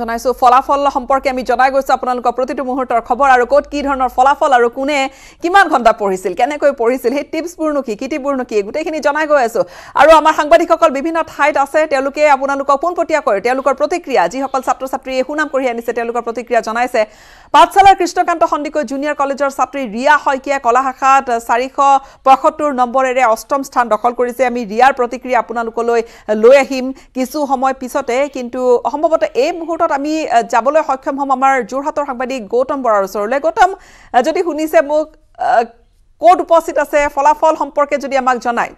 জনাইছো ফলাফল সম্পৰ্কে আমি জনাই গৈছো আপোনালোক প্ৰতিটো মুহূৰ্তৰ খবৰ আৰু কোট কি ধৰণৰ ফলাফল আৰু কোনে কিমান ঘন্টা পঢ়িছিল কেনে কৈ পঢ়িছিল হে টিপস পূৰ্ণ কি কিটি পূৰ্ণ কি গুটেখিনি জনাই গৈ আছো আৰু আমাৰ সাংবাদিকসকল বিভিন্ন ঠাইত আছে তেওঁলোকে আপোনালোক পোনপটিয়া কৰে তেওঁলোকৰ প্ৰতিক্ৰিয়া যি সকল ছাত্ৰ ছাত্ৰী হুনাম কৰি আনিছে তেওঁলোকৰ প্ৰতিক্ৰিয়া জনাইছে পাঠশালা কৃষ্ণকান্ত খণ্ডিকৈ জুনিয়ৰ কলেজৰ ছাত্ৰী ৰিয়া হয়কিয়া কলা শাখাত 475 নম্বৰেৰে অষ্টম স্থান দখল কৰিছে আমি ৰিয়াৰ প্ৰতিক্ৰিয়া আপোনালোকলৈ লৈ আহিম কিছু সময় পিছতে কিন্তু সম্ভৱত এই আমি যাবলৈ সক্ষম হম আমাৰ জোৰহাটৰ সাংবাদিক গৌতম বৰাৰ ওচৰলৈ গৌতম যদি শুনিছে মোক কোড উপস্থিত আছে ফলাফল সম্পৰ্কে যদি আমাক জনাই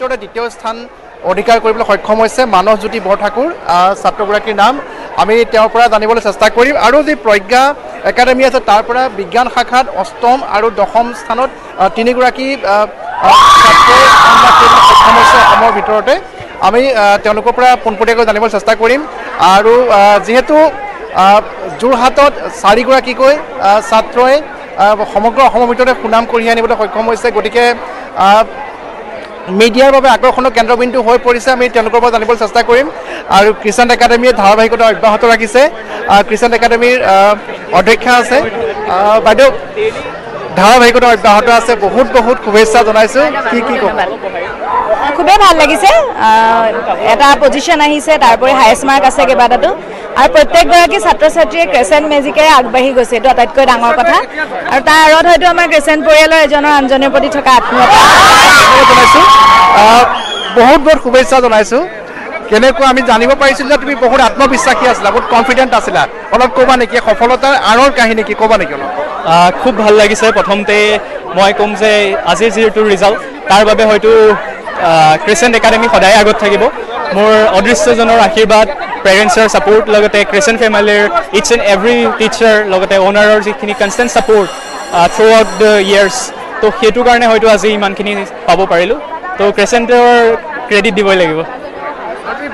টোটা দ্বিতীয় স্থান অধিকাৰ কৰিবলৈ সক্ষম হৈছে মানসজ্যোতি বৰঠাকুৰ ছাত্ৰগৰাকীৰ নাম আমি তেওঁৰ পৰা জানিবলৈ চেষ্টা কৰিম আৰু যে প্ৰজ্ঞা একাডেমি আছে তাৰ পৰা বিজ্ঞান শাখাত অষ্টম আৰু দশম স্থানত তিনিগৰাকী ছাত্ৰই সক্ষম হৈছে আমাৰ ভিতৰতে আমি তেওঁলোকৰ পৰা পোনপটীয়াকৈ জানিবলৈ চেষ্টা কৰিম আৰু যেহেতু যোৰহাটত চাৰিগৰাকীকৈ ছাত্ৰই সমগ্ৰ অসমৰ ভিতৰতে সুনাম কঢ়িয়াই আনিবলৈ সক্ষম হৈছে গতিকে মিডিয়াৰ বাবে আকৰ্ষণৰ কেন্দ্ৰবিন্দু হৈ পৰিছে আমি তেওঁলোকৰ পৰা জানিবলৈ চেষ্টা কৰিম আৰু খ্ৰীষ্টান একাডেমীয়ে ধাৰাবাহিকতা অব্যাহত ৰাখিছে খ্ৰীষ্টান একাডেমীৰ অধ্যক্ষা আছে বাইদেউ ধাৰাবাহিকতা অব্যাহত আছে বহুত বহুত শুভেচ্ছা জনাইছো কি কি খুবেই ভাল লাগিছে এটা পজিশন আহিছে তাৰপৰি হাইয়েষ্ট মাৰ্ক আছে কেবাটাটো আৰু প্ৰত্যেকগৰাকী ছাত্ৰ ছাত্ৰীয়ে ক্ৰেছেণ্ট মেজিকে আগবাঢ়ি গৈছে এইটো আটাইতকৈ ডাঙৰ কথা আৰু তাৰ আঁৰত হয়তো আমাৰ ক্ৰেছেণ্ট পৰিয়ালৰ এজনৰ আনজনৰ প্ৰতি থকা আত্মীয়তা বহুত বহুত শুভেচ্ছা জনাইছো কেনেকৈ আমি জানিব পাৰিছিলো যে তুমি বহুত আত্মবিশ্বাসী আছিলা বহুত কনফিডেণ্ট আছিলা অলপ ক'বা নেকি সফলতাৰ আঁৰৰ কাহিনী কি ক'বা নেকি অলপ খুব ভাল লাগিছে প্ৰথমতে মই কম যে আজিৰ যিটো ৰিজাল্ট তাৰ বাবে হয়তো ক্ৰেছেণ্ট একাডেমি সদায় আগত থাকিব মোৰ অদৃশ্যজনৰ আশীৰ্বাদ পেৰেণ্টছৰ ছাপোৰ্ট লগতে ক্ৰেছেণ্ট ফেমিলিৰ ইটছ এণ্ড এভৰি টিচাৰ লগতে অ'নাৰৰ যিখিনি constant support throughout the years তো সেইটোৰ কাৰণে হয়তো আজি ইমানখিনি পাব পাৰিলোঁ তো ক্ৰেছেণ্টৰ ক্ৰেডিট দিবই লাগিব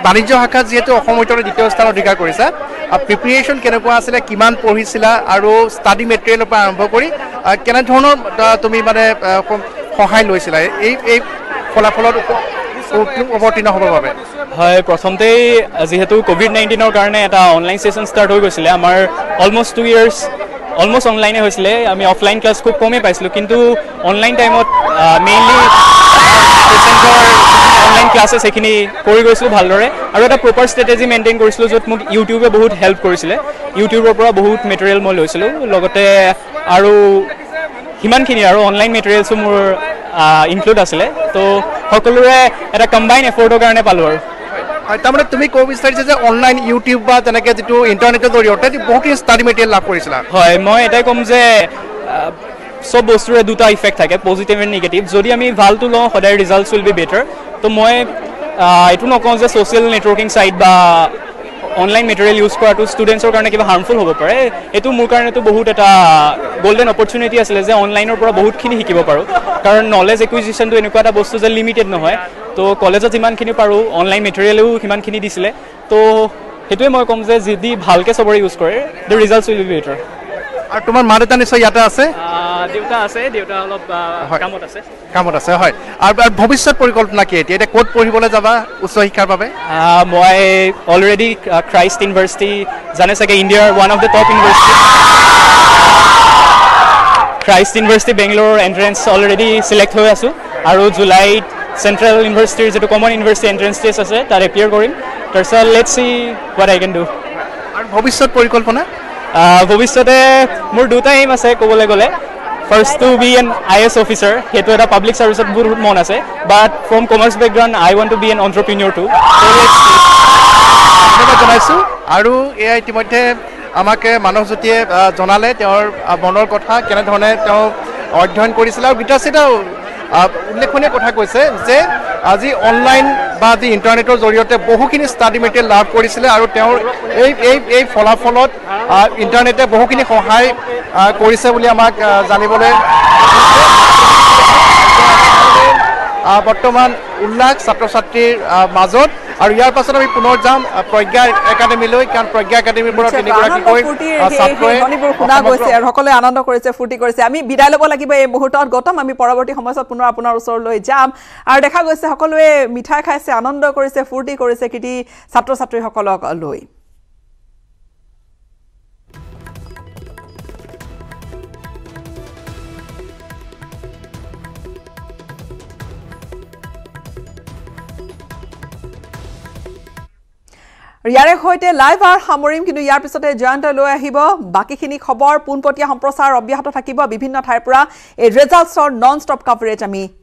বাণিজ্য শাখাত যেহেতু অসমৰ ভিতৰত দ্বিতীয় স্থান অধিকাৰ কৰিছে প্ৰিপাৰেশ্যন কেনেকুৱা আছিলে কিমান পঢ়িছিলা আৰু ষ্টাডি মেটেৰিয়েলৰ পৰা আৰম্ভ কৰি কেনে ধৰণৰ তুমি মানে সহায় লৈছিলা এই এই ফলাফলত অৱতীৰ্ণ হ'বৰ বাবে হয় প্ৰথমতেই যিহেতু COVID-19ৰ কাৰণে এটা অনলাইন ছেশ্যন ষ্টাৰ্ট হৈ গৈছিলে আমাৰ অলম'ষ্ট 2 years অলম'ষ্ট অনলাইনে হৈছিলে আমি অফলাইন ক্লাছ খুব কমেই পাইছিলোঁ কিন্তু অনলাইন টাইমত মেইনলি অনলাইন ক্লাছেছ সেইখিনি কৰি গৈছিলোঁ ভালদৰে আৰু এটা প্ৰপাৰ ষ্ট্ৰেটেজি মেইনটেইন কৰিছিলোঁ য'ত মোক ইউটিউবে বহুত হেল্প কৰিছিলে ইউটিউবৰ পৰা বহুত মেটেৰিয়েল মই লৈছিলোঁ লগতে আৰু সিমানখিনি আৰু অনলাইন মেটেৰিয়েলছো মোৰ ইনক্লুড আছিলে তো সকলোৰে এটা কম্বাইন এফৰ্টৰ কাৰণে পালোঁ আৰু তাৰমানে তুমি ক'ব বিচাৰিছা যে অনলাইন ইউটিউব বা তেনেকৈ যিটো ইণ্টাৰনেটৰ জৰিয়তে বহুতখিনি ষ্টাডি মেটেৰিয়েল লাভ কৰিছিলা হয় মই এটাই ক'ম যে সব বস্তুৰে দুটা ইফেক্ট থাকে পজিটিভ এণ্ড নিগেটিভ যদি আমি ভালটো লওঁ সদায় ৰিজাল্টছ উইল বি বেটাৰ তো মই এইটো নকওঁ যে ছ'চিয়েল নেটৱৰ্কিং ছাইট বা অনলাইন মেটেৰিয়েল ইউজ কৰাটো ষ্টুডেণ্টছৰ কাৰণে কিবা হাৰ্মফুল হ'ব পাৰে এইটো মোৰ কাৰণেতো বহুত এটা গ'ল্ডেন অপৰচুনিটি আছিলে যে অনলাইনৰ পৰা বহুতখিনি শিকিব পাৰোঁ কাৰণ নলেজ একুইজিশ্যনটো এনেকুৱা এটা বস্তু যে লিমিটেড নহয় তো কলেজত যিমানখিনি পাৰোঁ অনলাইন মেটেৰিয়েলো সিমানখিনি দিছিলে তো সেইটোৱে মই ক'ম যে যদি ভালকৈ চবৰে ইউজ কৰে the results will be better আৰু তোমাৰ মা দেউতা নিশ্চয় ইয়াতে আছে দেউতা আছে দেউতা অলপ কামত আছে হয় আৰু ভৱিষ্যত পৰিকল্পনা কি এতিয়া ক'ত পঢ়িবলৈ যাবা উচ্চ শিক্ষাৰ বাবে মই অলৰেডি ক্ৰাইষ্ট ইউনিভাৰ্চিটি জানে চাগে ইণ্ডিয়াৰ one of the top university Christ university Bangalore entrance already select হৈ আছোঁ আৰু জুলাইত চেণ্ট্ৰেল ইউনিভাৰ্চিটিৰ যিটো কমন ইউনিভাৰ্চিটি এণ্ট্ৰেঞ্চ টেষ্ট আছে তাত এপিয়াৰ কৰিম তাৰপিছত let's see what I can do আৰু ভৱিষ্যত পৰিকল্পনা ভৱিষ্যতে মোৰ দুটা এইম আছে ক'বলৈ গ'লে first to be an IAS officer সেইটো এটা পাব্লিক ছাৰ্ভিচত বহুত মন আছে but from commerce background I want to be an entrepreneur টু জনাইছোঁ আৰু এয়া ইতিমধ্যে আমাক মানসজ্যোতিয়ে জনালে তেওঁৰ মনৰ কথা কেনেধৰণে তেওঁ অধ্যয়ন কৰিছিলে আৰু গীতা চিটাও উল্লেখনীয় কথা কৈছে যে আজি অনলাইন বা আজি ইণ্টাৰনেটৰ জৰিয়তে বহুখিনি ষ্টাডি মেটেৰিয়েল লাভ কৰিছিলে আৰু তেওঁৰ এই ফলাফলত ইণ্টাৰনেটে বহুখিনি সহায় কৰিছে বুলি আমাক জানিবলৈ বৰ্তমান উল্লাস ছাত্ৰ ছাত্ৰীৰ মাজত আৰু ইয়াৰ পাছত আমি পুনৰ যাম প্ৰজ্ঞা একাডেমিলৈ কাৰণ প্ৰজ্ঞা একাডেমিৰ পৰা তিনিগৰাকী কৈ ছাত্ৰই শুনা গৈছে আৰু সকলে আনন্দ কৰিছে ফুটি কৰিছে আমি বিদায় ল'ব লাগিব এই মুহূৰ্তত গতম আমি পৰৱৰ্তী সময়ত পুনৰ আপোনাৰ ওচৰলৈ যাম আৰু দেখা গৈছে সকলোৱে মিঠাই খাইছে আনন্দ কৰিছে ফুটি কৰিছে কিটি ছাত্ৰ ছাত্ৰী সকলক লৈ ইয়াৰে হৈতে লাইভ আৰু সামৰিম কিন্তু ইয়াৰ পিছতে জয়ন্ত লৈ আহিব বাকিখিনি খবৰ পুনপতিয়া সম্প্ৰচাৰ অব্যাহত থাকিব বিভিন্ন ঠাইৰ পৰা এই ৰিজাল্টছৰ নন ষ্টপ কভাৰেজ আমি